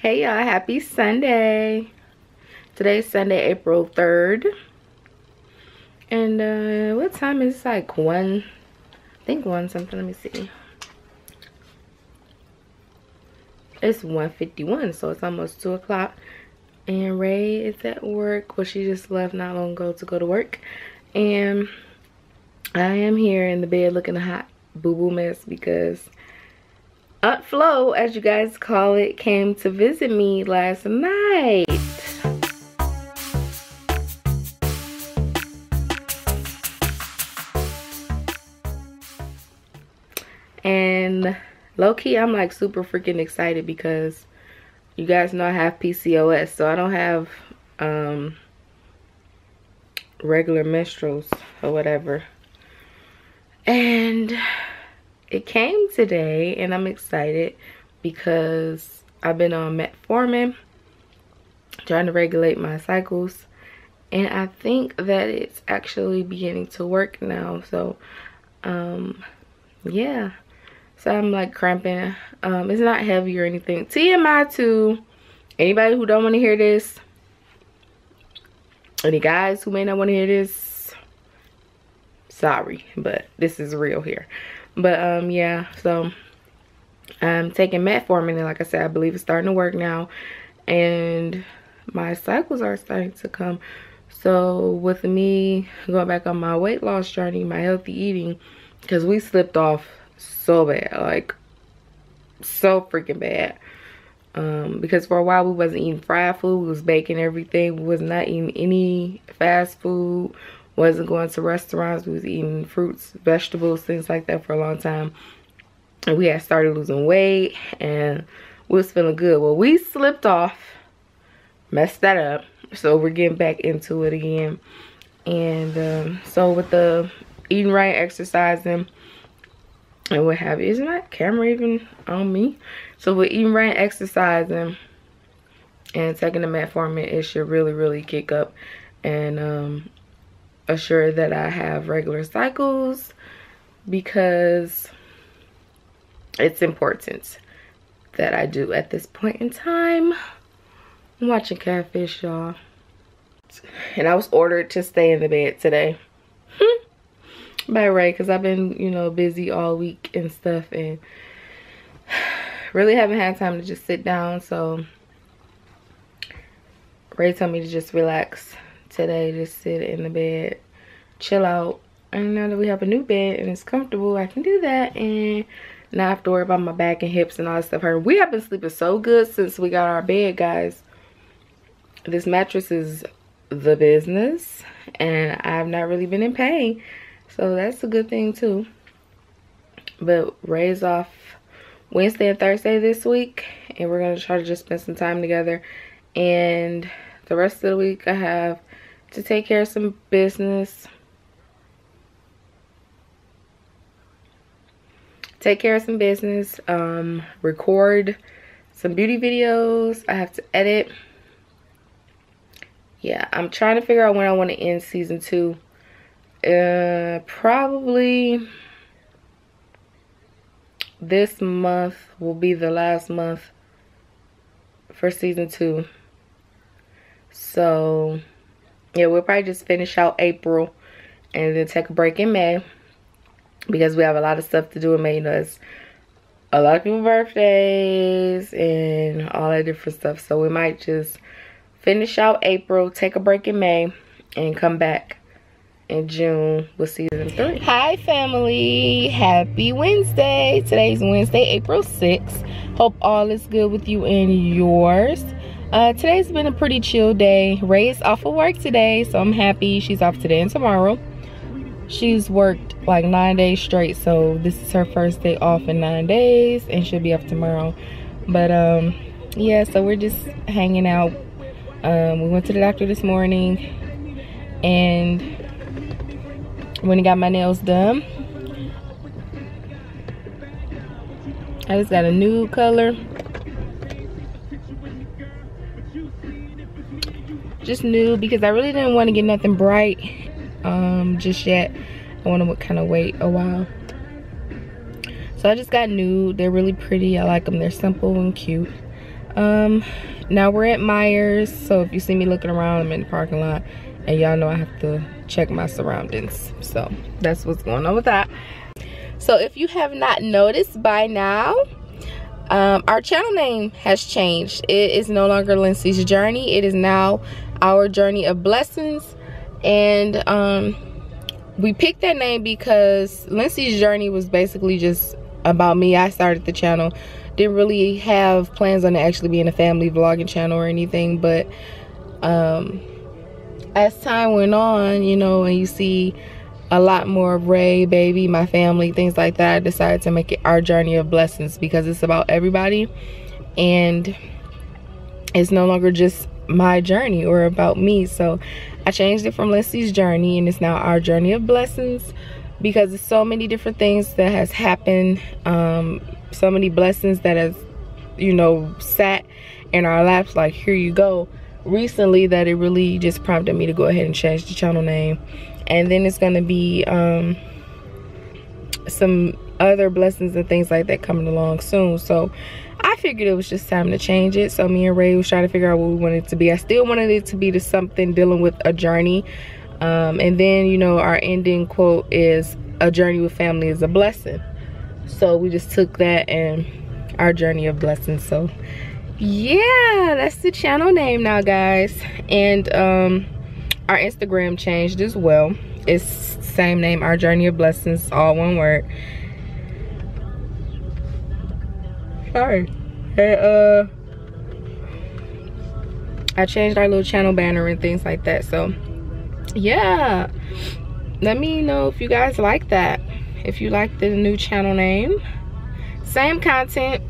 Hey y'all, happy Sunday. Today's Sunday, April 3rd. And what time is it? Like one, I think one something, let me see. It's 1:51, so it's almost 2 o'clock. And Ray is at work. Well, she just left not long ago to go to work. And I am here in the bed looking a hot boo-boo mess because Aunt Flo, as you guys call it, came to visit me last night. And low-key, I'm like super freaking excited because you guys know I have PCOS, so I don't have regular menstruals or whatever. And it came today and I'm excited because I've been on metformin trying to regulate my cycles, and I think that it's actually beginning to work now. So yeah, so I'm like cramping. It's not heavy or anything. TMI to anybody who don't want to hear this, any guys who may not want to hear this, sorry, but this is real here. But yeah, so I'm taking metformin, and like I said, I believe it's starting to work now, and my cycles are starting to come. So with me going back on my weight loss journey, my healthy eating, because we slipped off so bad, like so freaking bad, because for a while we wasn't eating fried food, we was baking everything, we was not eating any fast food, wasn't going to restaurants, we was eating fruits, vegetables, things like that for a long time. And we had started losing weight and we was feeling good. Well, we slipped off, messed that up, so we're getting back into it again. And so with the eating right, exercising, and what have you. Is my camera even on me? So with eating right, exercising, and taking the metformin, it should really, really kick up and assure that I have regular cycles, because it's important that I do at this point in time. I'm watching Catfish, y'all. And I was ordered to stay in the bed today by Ray, because I've been, you know, busy all week and stuff and really haven't had time to just sit down. So Ray told me to just relax today, just sit in the bed, chill out. And now that we have a new bed and it's comfortable, I can do that and not have to worry about my back and hips and all that stuff. We have been sleeping so good since we got our bed, guys. This mattress is the business, and I've not really been in pain, so that's a good thing too. But Ray's off Wednesday and Thursday this week, and we're gonna try to just spend some time together. And the rest of the week I have to take care of some business, record some beauty videos. I have to edit. Yeah, I'm trying to figure out when I want to end season 2. Probably this month will be the last month for season 2. So yeah, we'll probably just finish out April and then take a break in May, because we have a lot of stuff to do in May. You know, it's a lot of people's birthdays and all that different stuff. So we might just finish out April, take a break in May, and come back in June with season 3. Hi family, happy Wednesday. Today's Wednesday, April 6th. Hope all is good with you and yours. Today's been a pretty chill day. Ray is off of work today, so I'm happy she's off today and tomorrow. She's worked like 9 days straight, so this is her first day off in 9 days, and she'll be off tomorrow. But yeah, so we're just hanging out. We went to the doctor this morning, and when I got my nails done, I just got a nude color. Just nude, because I really didn't want to get nothing bright just yet. I want to kind of wait a while. So I just got nude. They're really pretty. I like them. They're simple and cute. Now we're at Myers, so if you see me looking around, I'm in the parking lot, and y'all know I have to check my surroundings, so that's what's going on with that. So if you have not noticed by now, our channel name has changed. It is no longer Lindsey's Journey. It is now Our Journey of Blessings, and we picked that name because Lindsey's Journey was basically just about me. I started the channel, didn't really have plans on it actually being a family vlogging channel or anything, but as time went on, you know, and you see a lot more of Ray, baby, my family, things like that, I decided to make it Our Journey of Blessings because it's about everybody, and it's no longer just my journey or about me. So I changed it from Lindsey's Journey, and it's now Our Journey of Blessings because there's so many different things that has happened, so many blessings that has, you know, sat in our laps, like here you go, recently, that it really just prompted me to go ahead and change the channel name. And then it's going to be some other blessings and things like that coming along soon. So I figured it was just time to change it. So me and Ray was trying to figure out what we wanted it to be. I still wanted it to be to something dealing with a journey. And then, you know, our ending quote is, "A journey with family is a blessing." So we just took that and Our Journey of Blessings. So yeah, that's the channel name now, guys. And our Instagram changed as well. It's same name, Our Journey of Blessings, all one word. Sorry. And, I changed our little channel banner and things like that. So yeah, let me know if you guys like that, if you like the new channel name. Same content,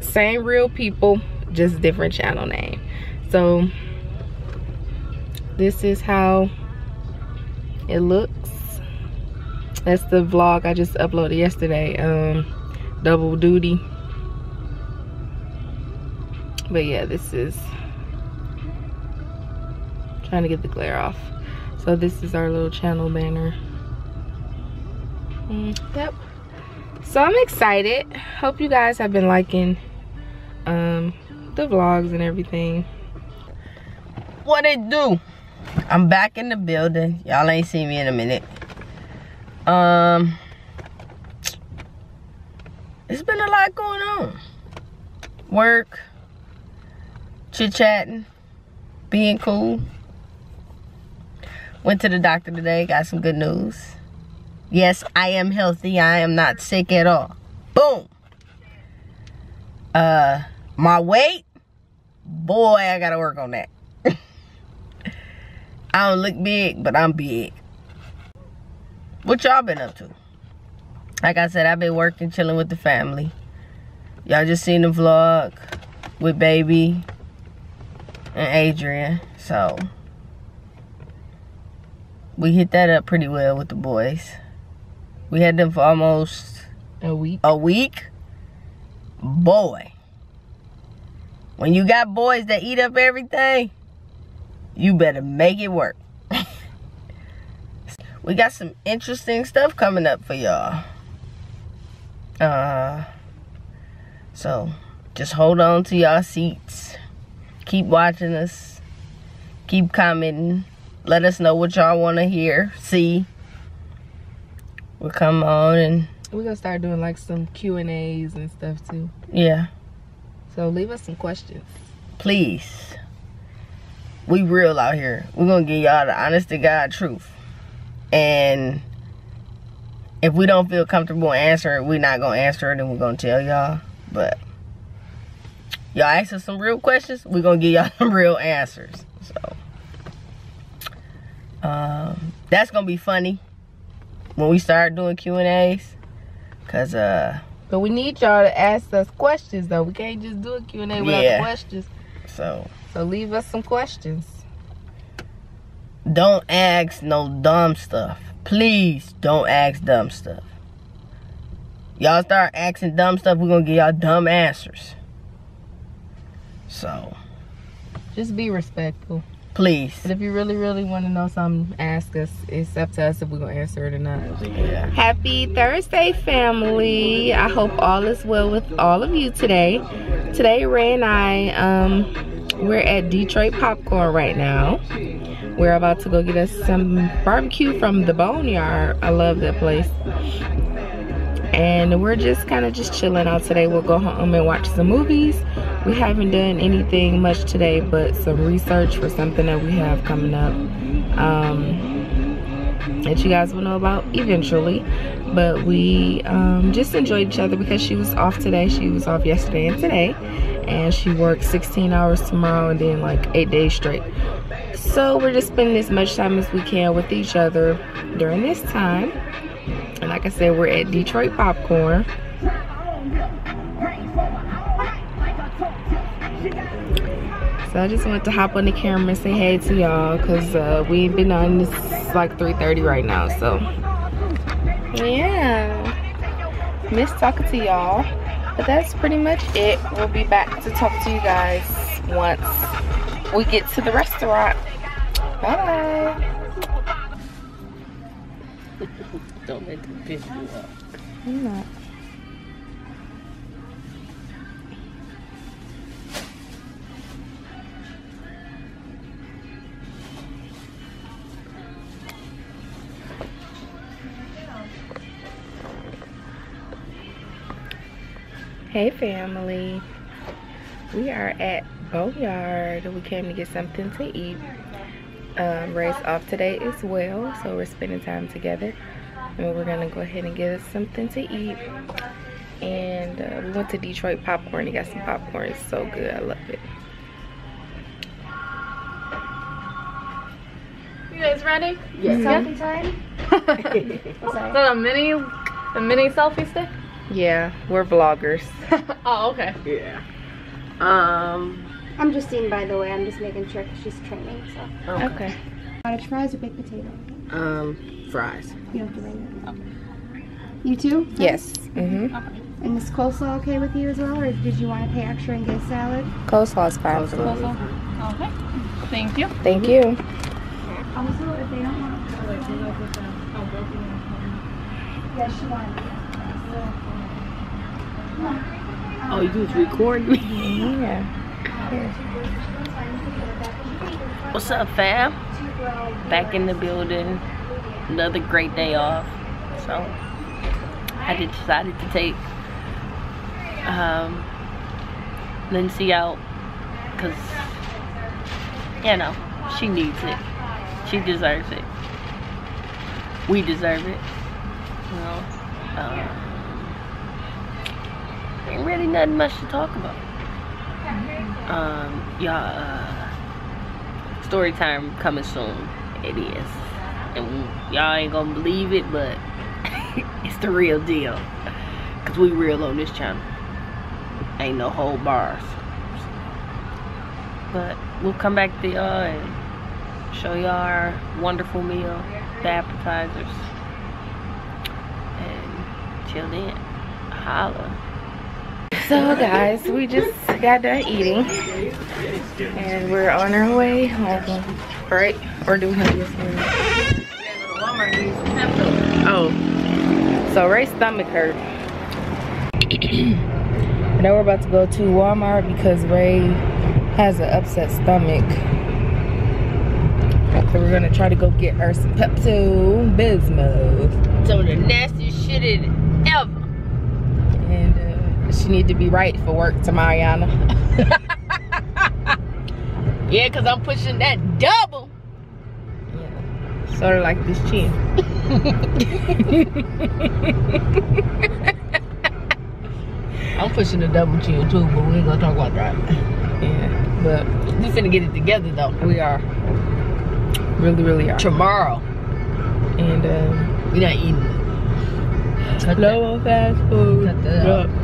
same real people, just different channel name. So this is how it looks. That's the vlog I just uploaded yesterday. Double duty. But yeah, this is, I'm trying to get the glare off. So this is our little channel banner. Yep. So I'm excited. Hope you guys have been liking the vlogs and everything. What it do? I'm back in the building. Y'all ain't seen me in a minute. It's been a lot going on. Work, chit-chatting, being cool. Went to the doctor today, got some good news. Yes, I am healthy. I am not sick at all. Boom. My weight, boy, I gotta work on that. I don't look big, but I'm big. What y'all been up to? Like I said, I've been working, chilling with the family. Y'all just seen the vlog with baby and Adrian. So we hit that up pretty well with the boys. We had them for almost a week. Boy, when you got boys that eat up everything, you better make it work. We got some interesting stuff coming up for y'all. So just hold on to y'all seats. Keep watching us. Keep commenting. Let us know what y'all want to hear, see. We'll come on and we're gonna start doing like some Q&A's and stuff too. Yeah. So leave us some questions, please. We real out here. We're gonna give y'all the honest to God truth. And if we don't feel comfortable answering, we're not gonna answer it, and we're gonna tell y'all. But y'all ask us some real questions, we're gonna give y'all some real answers. So that's gonna be funny when we start doing Q&A's. Cause but we need y'all to ask us questions though. We can't just do a Q&A without questions. So leave us some questions. Don't ask no dumb stuff. Please don't ask dumb stuff. Y'all start asking dumb stuff, we're gonna give y'all dumb answers. So just be respectful, please. But if you really, really want to know something, ask us. It's up to us if we're going to answer it or not. Yeah. Happy Thursday, family. I hope all is well with all of you today. Today Ray and I, we're at Detroit Popcorn right now. We're about to go get us some barbecue from the Boneyard. I love that place. And we're just chilling out today. We'll go home and watch some movies. We haven't done anything much today but some research for something that we have coming up that you guys will know about eventually. But we just enjoyed each other because she was off today. She was off yesterday and today, and she worked 16 hours tomorrow and then like 8 days straight. So we're just spending as much time as we can with each other during this time. And like I said, we're at Detroit Popcorn. So I just wanted to hop on the camera and say hey to y'all because we ain't been on this. It's like 3:30 right now, so yeah, miss talking to y'all. But that's pretty much it. We'll be back to talk to you guys once we get to the restaurant. Bye. Don't let the fish go up. I'm not. Hey family, we are at Boneyard. We came to get something to eat. Ray's off today as well, so we're spending time together. And we're gonna go ahead and get us something to eat. And we went to Detroit Popcorn and got some popcorn. It's so good, I love it. You guys ready? Yes. Selfie time? Is that a mini selfie stick? Yeah, we're vloggers. Oh, okay. Yeah. I'm Justine, by the way. I'm just making sure she's training, so. Okay. Cottage fries or baked potato? Fries. You don't have to bring it. Okay. You too? Yes. Mm-hmm. Okay. And is coleslaw okay with you as well, or did you want to pay extra and get a salad? Coleslaw's fine. Coleslaw. Okay. Thank you. Thank you. Also, if they don't want to, like, do that with the yes, she wanted it. Oh, you just recording me? Yeah. Here. What's up, fam? Back in the building. Another great day off. So, I decided to take Lindsey out because, you know, she needs it. She deserves it. We deserve it. You know? Ain't really nothing much to talk about. Y'all, story time coming soon. It is. And y'all ain't gonna believe it, but it's the real deal. Cause we real on this channel. Ain't no whole bars. But we'll come back to y'all and show y'all our wonderful meal, the appetizers. And till then, holla. So guys, we just got done eating and we're on our way home, right? Or do we have this one? Oh, so Ray's stomach hurt. And now we're about to go to Walmart because Ray has an upset stomach. So we're gonna try to go get her some Pepsi Bismuth. So the nastiest shit in ever. She need to be right for work to Mariana. Yeah, cause I'm pushing that double. Yeah, sort of like this chin. I'm pushing the double chin too, but we ain't gonna talk about that. Yeah, but we finna get it together though. We are. Really, really are. Tomorrow. And we not eating it. No more fast food.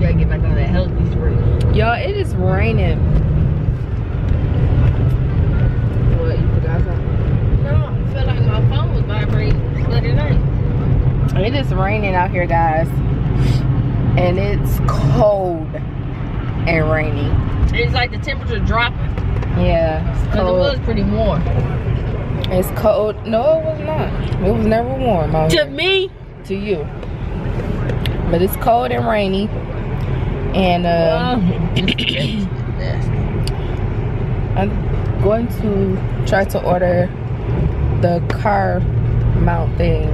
Gotta get back on that healthy spree. Y'all, it is raining. What, you forgot something? No, I feel like my phone was vibrating, but it ain't. It is raining out here, guys. And it's cold and rainy. It's like the temperature dropping. Yeah, it's cold. Cause it was pretty warm. It's cold. No, it was not. It was never warm out here. To me? To you. But it's cold and rainy. And I'm going to try to order the car mount thing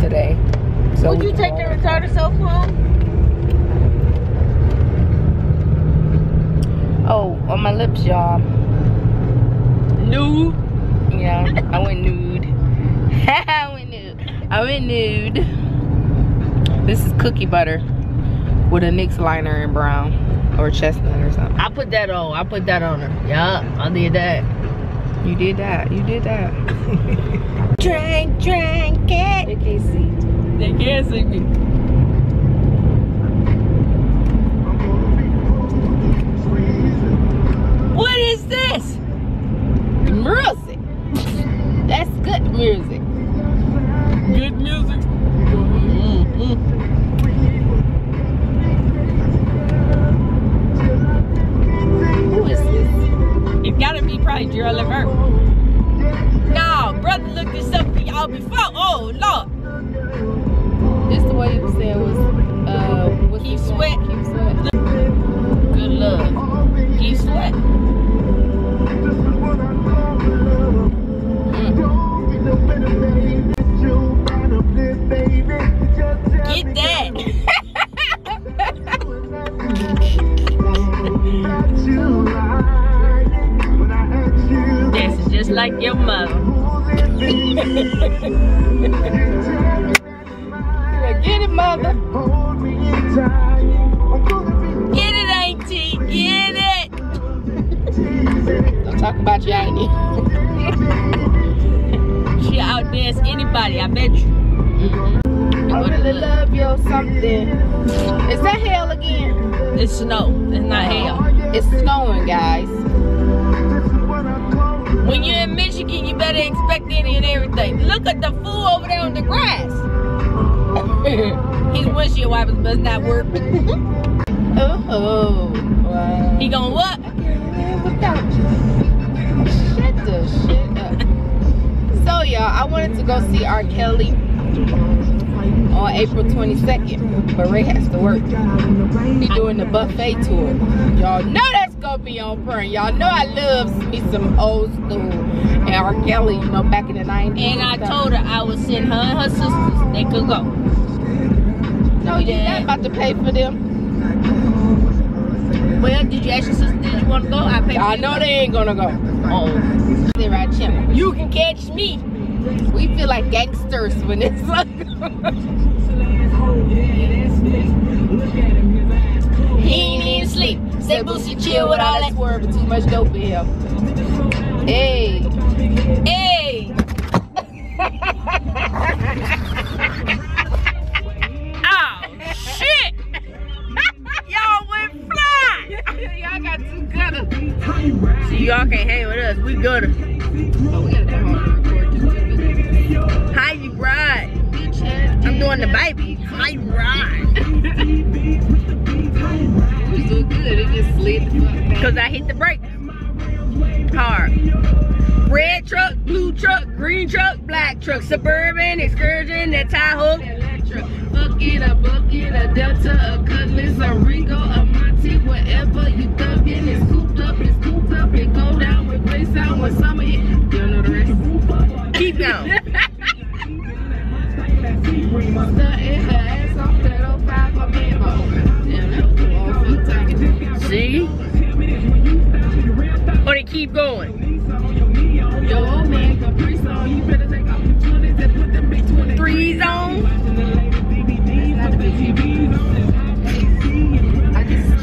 today. So would you take the retarded cell phone? Oh, on my lips, y'all. Nude? Yeah, I went nude. I went nude. I went nude. This is cookie butter with a NYX liner in brown or chestnut or something. I put that on. I put that on her. Yup, I did that. You did that. You did that. Drink it. They can't see. They can't see me. What is this? Music. That's good music. Good music. Who is this? It gotta be probably Gerald Levert. No, brother looked this up for y'all before. Oh, Lord. Just the way you said was, keep sweat. Keep sweat. Good love. Keep sweat. Get that. This is just like your mother. Get it, mother. Get it, auntie. Get it. Don't talk about your auntie. She outdance anybody, I bet you. I really love you or something. Is that hail again? It's snow. It's not hail. It's snowing, guys. When you're in Michigan, you better expect any and everything. Look at the fool over there on the grass. He's wish your wipers must not work. Wow. He gonna what? I can't live without you. Shut the shit up. So y'all, I wanted to go see R. Kelly on April 22nd, but Ray has to work. He doing the buffet tour. Y'all know that's gonna be on print. Y'all know I love me some old school and R. Kelly, you know, back in the 90s. And I told her I would send her and her sisters. They could go. No, you're not about to pay for them. Well, did you ask your sister, did you want to go? I paid. I know they ain't gonna go. Oh, they right channel. You can catch me. We feel like gangsters when it's like. He ain't even sleep. Say Boosie chill with all that word, but too much dope for him. Hey, hey. Y'all can't hang with us. We good. Oh, we gotta come home and record. How you ride? I'm doing the baby. How you ride? We doing good. It just slid the fuck back. Cause I hit the brake hard. Red truck, blue truck, green truck, black truck, Suburban, Excursion, that Tahoe, Electra, bucket, a Delta, a Cutlass, a Ringo, a Monte, whatever you thuggin', it's cooped up, it's cool. It go down with grace out when summer hit. You know the rest. Keep going. See? Or they keep going. Three zone.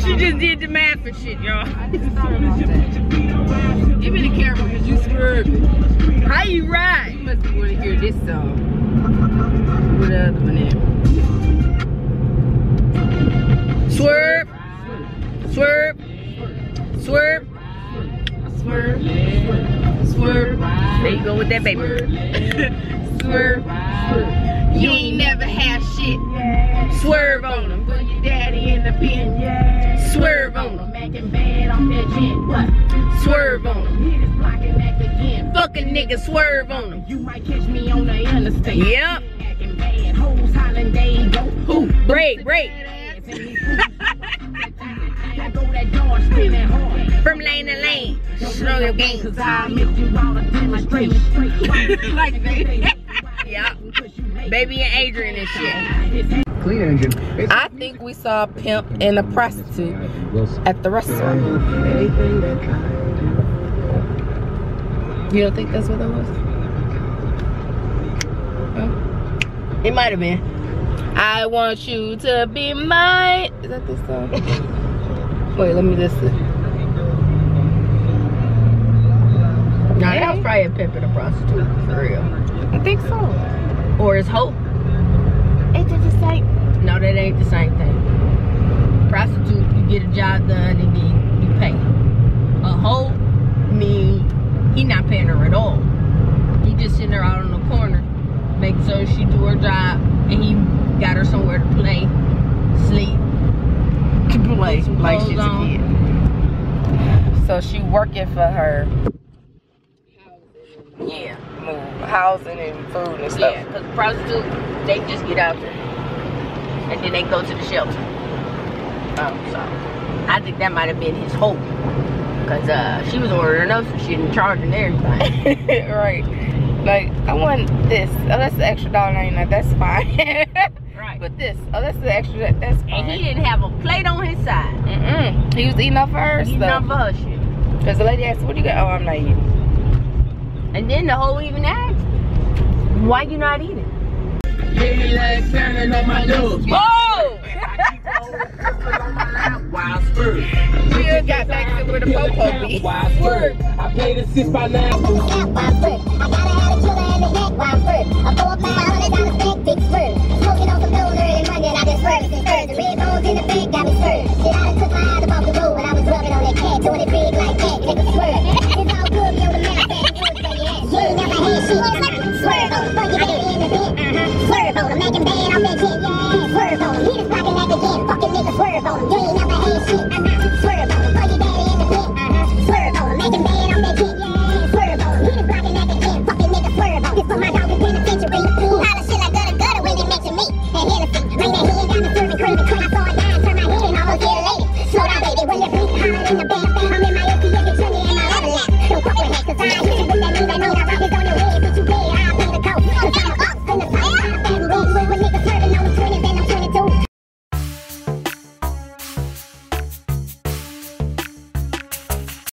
She just did the math and shit, y'all. I just thought about that. Give me the camera because you screwed me. How you ride? You must be want to hear this song. What the other one is? Swerve. Swerve. Swerve. Swerve. Swerve. There you go with that baby. Swerve. You ain't never had shit. Swerve on them. Put your daddy in the pen. Swerve on them. Making bad on that gin. What? Swerve on them. Blocking back again. Fucking niggas swerve on them. You might catch me on the interstate. Yep. Who? Break. From lane to lane, slow your game. Cause I make you all a demonstration. Like this. Yeah. Baby and Adrian and shit. Clean engine. I think we saw a pimp and a prostitute at the restaurant. You don't think that's what that was? Oh. It might have been. I want you to be mine. Is that this song? Wait, let me listen. Now that was probably a pimp and a prostitute, for real. I think so. Or it's hope. Is it the same? No, that ain't the same thing. Prostitute, you get a job done and you pay. A hope means he not paying her at all. He just sitting her out on the corner, making sure she do her job, and he got her somewhere to play, sleep. Like she's a kid. So she working for her. Yeah. Housing and food and stuff. Yeah, because the prostitutes, they just get out there. And then they go to the shelter. So I think that might have been his hope. Because she was ordering up some shit and charging everything. Right. Like, I want this. Oh, that's the extra $1.99. That's fine. Right. But this, oh, that's the extra, that's fine. And he didn't have a plate on his side. Mm-mm. He was eating up for her stuff. Eating up for her shit. Because the lady asked, what do you got? Oh, I'm not eating. And then the whole even asked, why you not eating? Oh! We got back to where the popo be. I played a 6 by 9. I gotta have a killer in the neck, wild bird. I pull up my $100 big bird. Smoking on some dozer and money, and I just swerve. There's the red bones in the bag.